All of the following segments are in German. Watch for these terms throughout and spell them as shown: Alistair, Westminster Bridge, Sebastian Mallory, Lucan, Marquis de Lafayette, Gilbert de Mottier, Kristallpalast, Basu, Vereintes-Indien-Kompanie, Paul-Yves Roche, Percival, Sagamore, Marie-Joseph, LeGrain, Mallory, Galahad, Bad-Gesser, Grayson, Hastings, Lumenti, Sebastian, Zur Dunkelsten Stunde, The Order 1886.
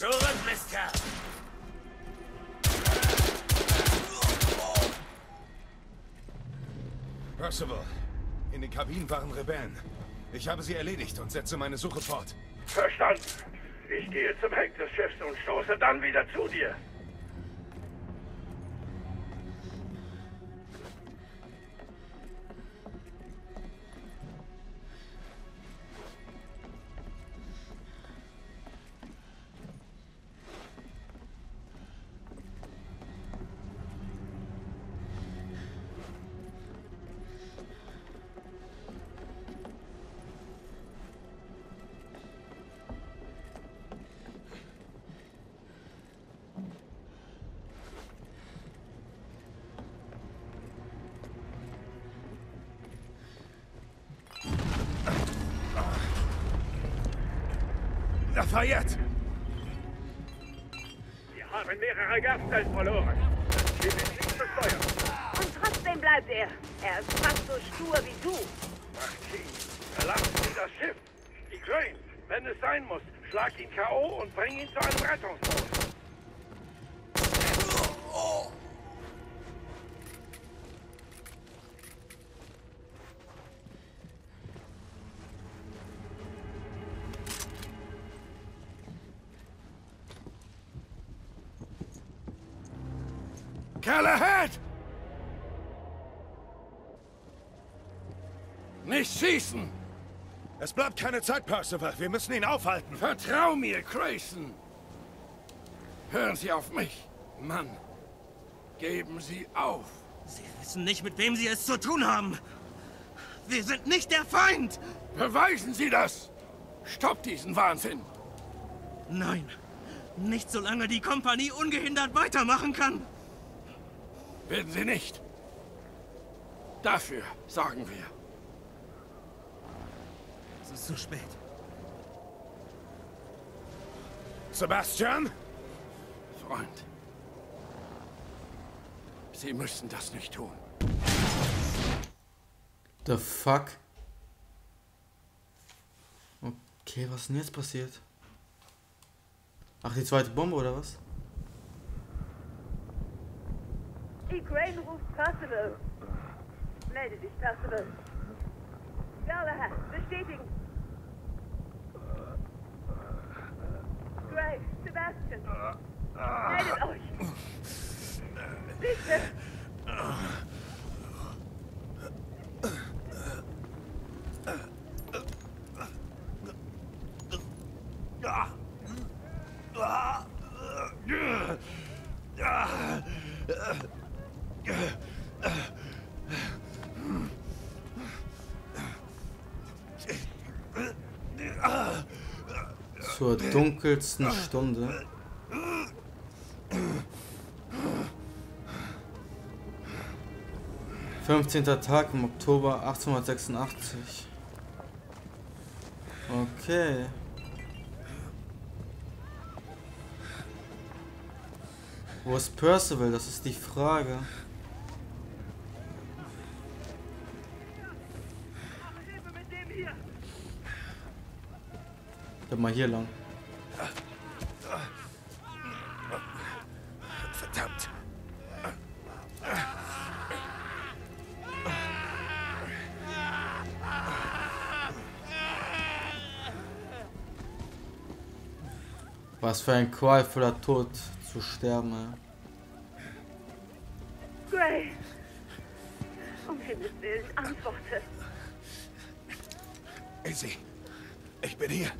Zurück, Mister! Percival, in den Kabinen waren Rebellen. Ich habe sie erledigt und setze meine Suche fort. Verstanden. Ich gehe zum Heck des Schiffs und stoße dann wieder zu dir. Lafayette! Wir haben mehrere Gaststellen verloren. Wir sind nicht besteuert. Und trotzdem bleibt er. Er ist fast so stur wie du. Marquis, verlassen Sie das Schiff. LeGrain, wenn es sein muss, schlag ihn K.O. und bring ihn zu einem Rettungsboot. Galahad! Nicht schießen! Es bleibt keine Zeit, Percival. Wir müssen ihn aufhalten. Vertrau mir, Grayson! Hören Sie auf mich, Mann. Geben Sie auf. Sie wissen nicht, mit wem Sie es zu tun haben. Wir sind nicht der Feind! Beweisen Sie das! Stoppt diesen Wahnsinn! Nein, nicht solange die Kompanie ungehindert weitermachen kann. Werden Sie nicht. Dafür sorgen wir. Es ist zu spät. Sebastian? Freund. Sie müssen das nicht tun. The fuck? Okay, was ist denn jetzt passiert? Ach, die zweite Bombe oder was? LeGrain ruft Percival. Melde dich, Percival. Galahad, bestätigen. Gray, Sebastian. Meldet euch. Bitte. Zur dunkelsten Stunde. Fünfzehnter Tag im Oktober 1886. Okay. Wo ist Percival? Das ist die Frage. Ich hab mal hier lang. Verdammt. Was für ein qualvoller Tod zu sterben, ja. Gray! Um Himmels Willen, antworte. Izzy, ich bin hier.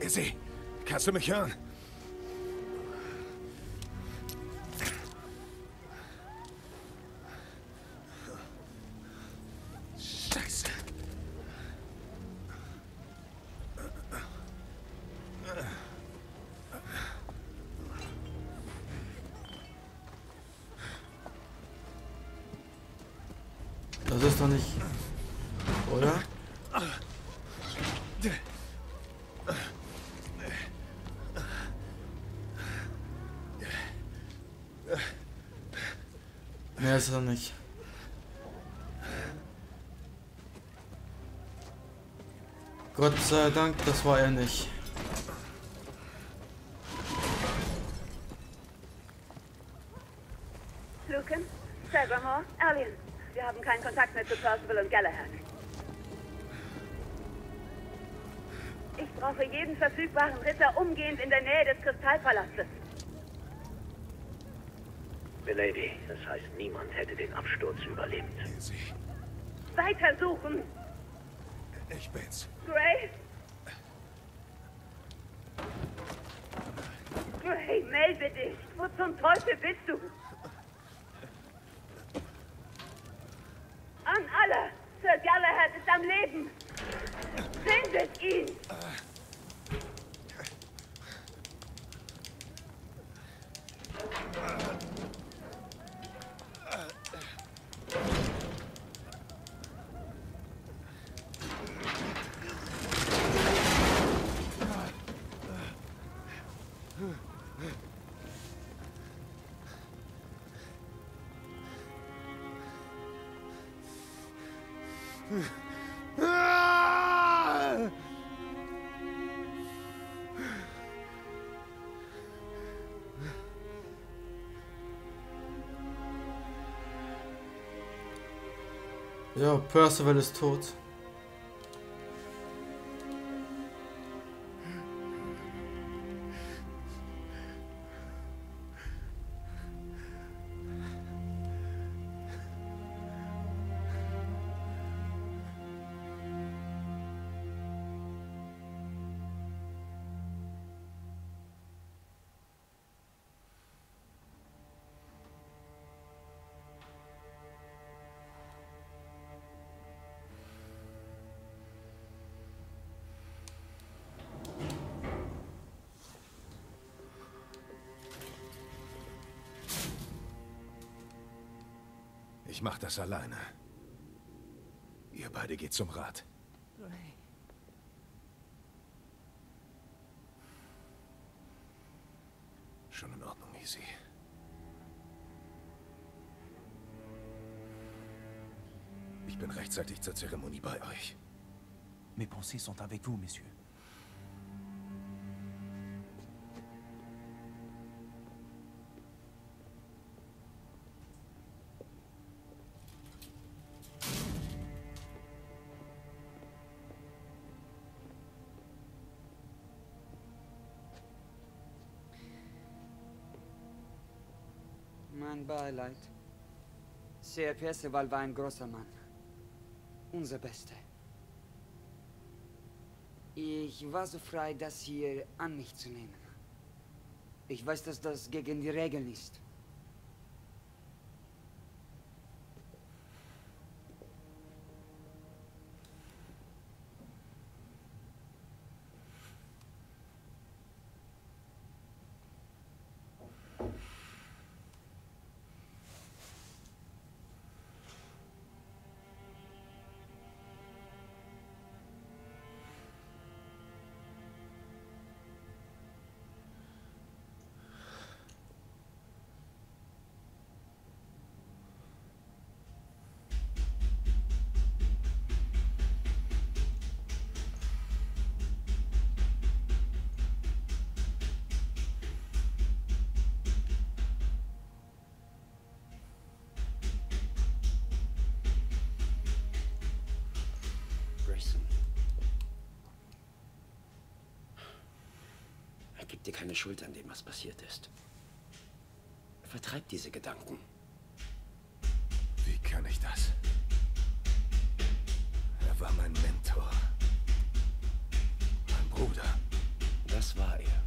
Izzy, kannst du mich hören? Scheiße. Das ist doch nicht, oder? Mehr ist er nicht. Gott sei Dank, das war er nicht. Lucan, Sagamore, Alien. Wir haben keinen Kontakt mehr zu Percival und Galahad. Ich brauche jeden verfügbaren Ritter umgehend in der Nähe des Kristallpalastes. Milady, das heißt, niemand hätte den Absturz überlebt. Weitersuchen! Ich bin's. Gray? Gray, melde dich! Wo zum Teufel bist du? An alle! Sir Galahad ist am Leben! Findet ihn! Ja, Percival ist tot. Ich mach das alleine. Ihr beide geht zum Rat. Gray. Schon in Ordnung, Easy. Ich bin rechtzeitig zur Zeremonie bei euch. Mes pensées sont avec vous, Messieurs. Mein Beileid. Sir Percival war ein großer Mann. Unser Bester. Ich war so frei, das hier an mich zu nehmen. Ich weiß, dass das gegen die Regeln ist. Gib dir keine Schuld an dem, was passiert ist. Vertreib diese Gedanken. Wie kann ich das? Er war mein Mentor. Mein Bruder. Das war er.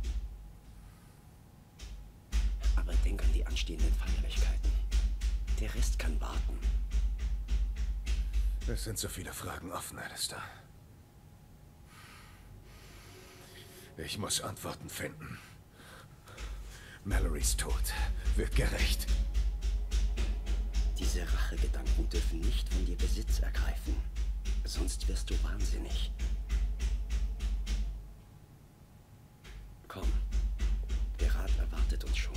Aber denk an die anstehenden Feierlichkeiten. Der Rest kann warten. Es sind so viele Fragen offen, Alistair. Ich muss Antworten finden. Mallorys Tod wird gerecht. Diese Rachegedanken dürfen nicht von dir Besitz ergreifen. Sonst wirst du wahnsinnig. Komm, der Rat erwartet uns schon.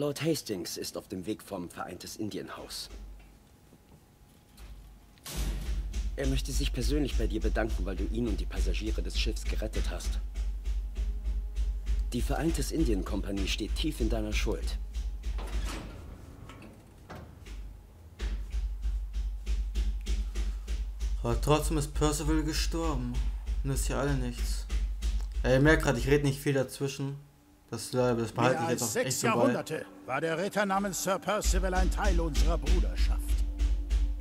Lord Hastings ist auf dem Weg vom Vereintes-Indienhaus. Er möchte sich persönlich bei dir bedanken, weil du ihn und die Passagiere des Schiffs gerettet hast. Die Vereintes-Indien-Kompanie steht tief in deiner Schuld. Aber trotzdem ist Percival gestorben. Und das ist ja alle nichts. Ja, ihr merkt gerade, ich rede nicht viel dazwischen. Das behalte ich jetzt auch echt so bei. Mehr als 6 Jahrhunderte war der Ritter namens Sir Percival ein Teil unserer Bruderschaft.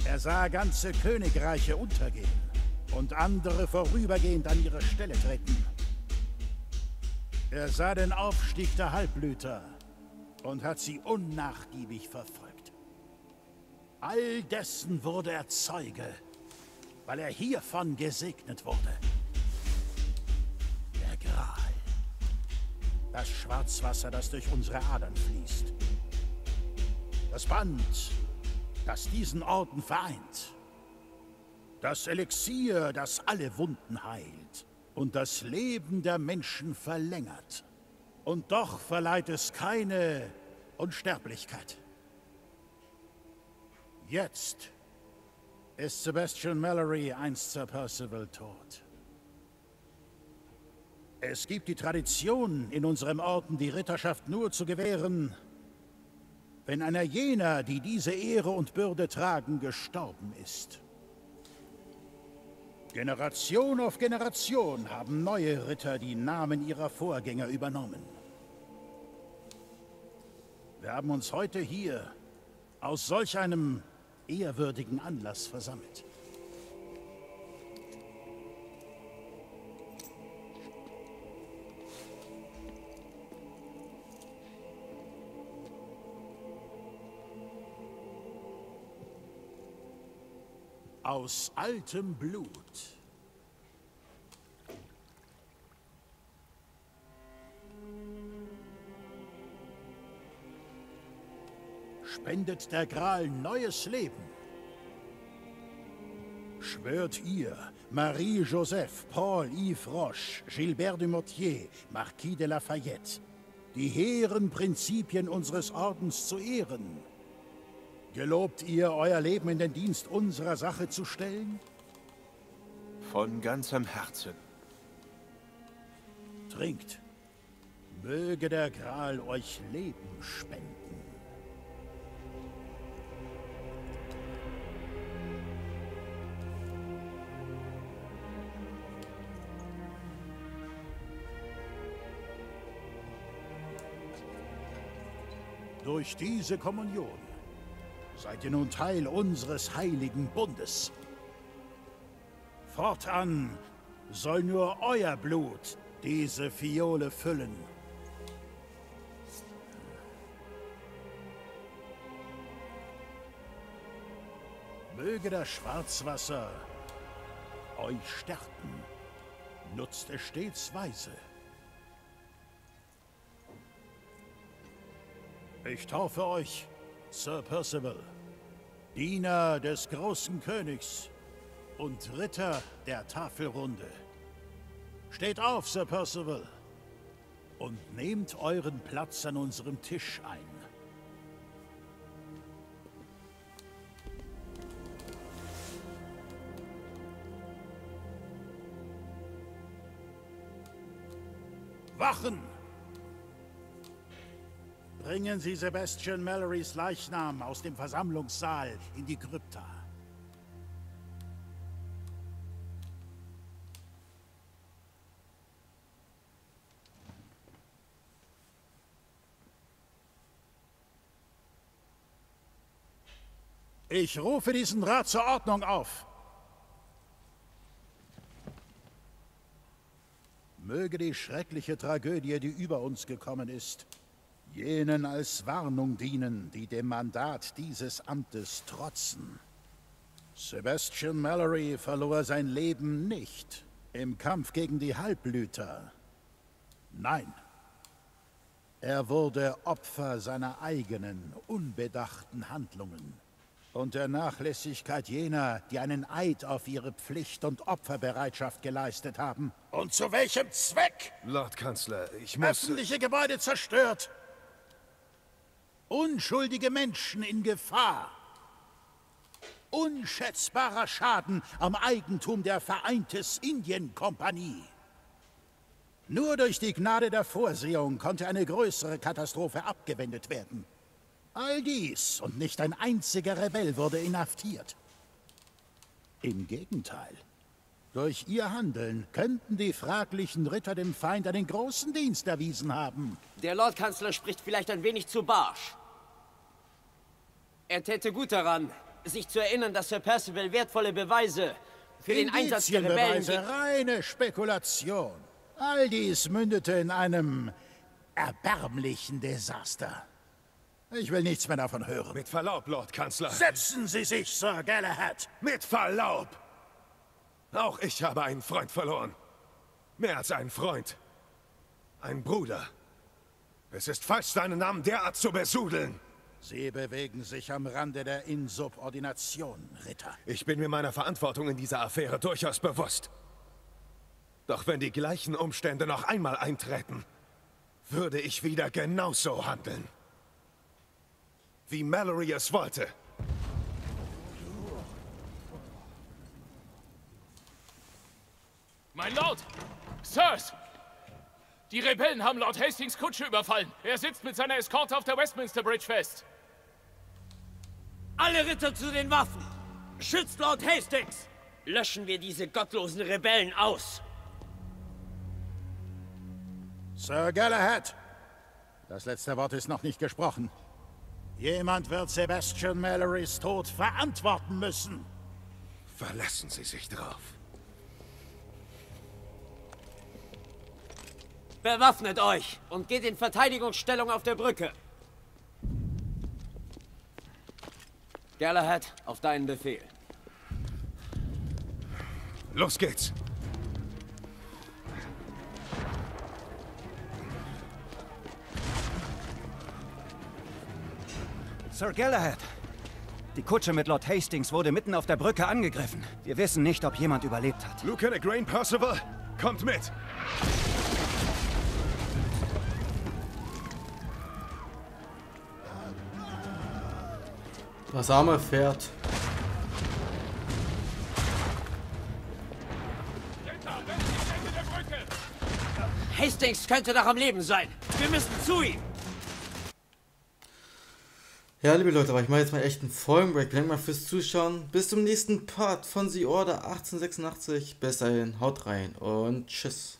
Er sah ganze Königreiche untergehen und andere vorübergehend an ihre Stelle treten. Er sah den Aufstieg der Halbblüter und hat sie unnachgiebig verfolgt. All dessen wurde er Zeuge, weil er hiervon gesegnet wurde. Der Gral. Das Schwarzwasser, das durch unsere Adern fließt. Das Band, das diesen Orden vereint. Das Elixier, das alle Wunden heilt und das Leben der Menschen verlängert. Und doch verleiht es keine Unsterblichkeit. Jetzt ist Sebastian Mallory, einst Sir Percival, tot. Es gibt die Tradition, in unserem Orden die Ritterschaft nur zu gewähren, wenn einer jener, die diese Ehre und Bürde tragen, gestorben ist. Generation auf Generation haben neue Ritter die Namen ihrer Vorgänger übernommen. Wir haben uns heute hier aus solch einem ehrwürdigen Anlass versammelt. Aus altem Blut. Spendet der Gral neues Leben. Schwört ihr, Marie-Joseph, Paul-Yves Roche, Gilbert de Mottier, Marquis de Lafayette, die hehren Prinzipien unseres Ordens zu ehren? Gelobt ihr, euer Leben in den Dienst unserer Sache zu stellen? Von ganzem Herzen. Trinkt. Möge der Gral euch Leben spenden. Durch diese Kommunion seid ihr nun Teil unseres heiligen Bundes. Fortan soll nur euer Blut diese Fiole füllen. Möge das Schwarzwasser euch stärken, nutzt es stets weise. Ich taufe euch, Sir Percival, Diener des großen Königs und Ritter der Tafelrunde. Steht auf, Sir Percival, und nehmt euren Platz an unserem Tisch ein. Wachen! Bringen Sie Sebastian Mallorys Leichnam aus dem Versammlungssaal in die Krypta. Ich rufe diesen Rat zur Ordnung auf. Möge die schreckliche Tragödie, die über uns gekommen ist, jenen als Warnung dienen, die dem Mandat dieses Amtes trotzen. Sebastian Mallory verlor sein Leben nicht im Kampf gegen die Halbblüter. Nein, er wurde Opfer seiner eigenen, unbedachten Handlungen und der Nachlässigkeit jener, die einen Eid auf ihre Pflicht und Opferbereitschaft geleistet haben. Und zu welchem Zweck? Lord Kanzler, ich muss... Öffentliche Gebäude zerstört! Unschuldige Menschen in Gefahr. Unschätzbarer Schaden am Eigentum der Vereintes-Indien-Kompanie. Nur durch die Gnade der Vorsehung konnte eine größere Katastrophe abgewendet werden. All dies und nicht ein einziger Rebell wurde inhaftiert. Im Gegenteil. Durch ihr Handeln könnten die fraglichen Ritter dem Feind einen großen Dienst erwiesen haben. Der Lordkanzler spricht vielleicht ein wenig zu barsch. Er täte gut daran, sich zu erinnern, dass Sir Percival wertvolle Beweise für den Einsatz der Rebellen... reine Spekulation. All dies mündete in einem erbärmlichen Desaster. Ich will nichts mehr davon hören. Mit Verlaub, Lordkanzler. Setzen Sie sich, Sir Galahad. Mit Verlaub! Auch ich habe einen Freund verloren. Mehr als einen Freund. Ein Bruder. Es ist falsch, deinen Namen derart zu besudeln. Sie bewegen sich am Rande der Insubordination, Ritter. Ich bin mir meiner Verantwortung in dieser Affäre durchaus bewusst. Doch wenn die gleichen Umstände noch einmal eintreten, würde ich wieder genauso handeln. Wie Mallory es wollte. Mein Lord! Sirs! Die Rebellen haben Lord Hastings Kutsche überfallen. Er sitzt mit seiner Eskorte auf der Westminster Bridge fest. Alle Ritter zu den Waffen! Schützt Lord Hastings! Löschen wir diese gottlosen Rebellen aus! Sir Galahad! Das letzte Wort ist noch nicht gesprochen. Jemand wird Sebastian Mallorys Tod verantworten müssen. Verlassen Sie sich drauf. Bewaffnet euch und geht in Verteidigungsstellung auf der Brücke. Galahad, auf deinen Befehl. Los geht's. Sir Galahad, die Kutsche mit Lord Hastings wurde mitten auf der Brücke angegriffen. Wir wissen nicht, ob jemand überlebt hat. Lucan, LeGrain, Percival, kommt mit! Das arme Pferd. Hastings könnte noch am Leben sein. Wir müssen zu ihm. Ja, liebe Leute, aber ich mache jetzt mal echt einen vollen Break. Danke mal fürs Zuschauen. Bis zum nächsten Part von The Order 1886. Bis dahin, haut rein und tschüss.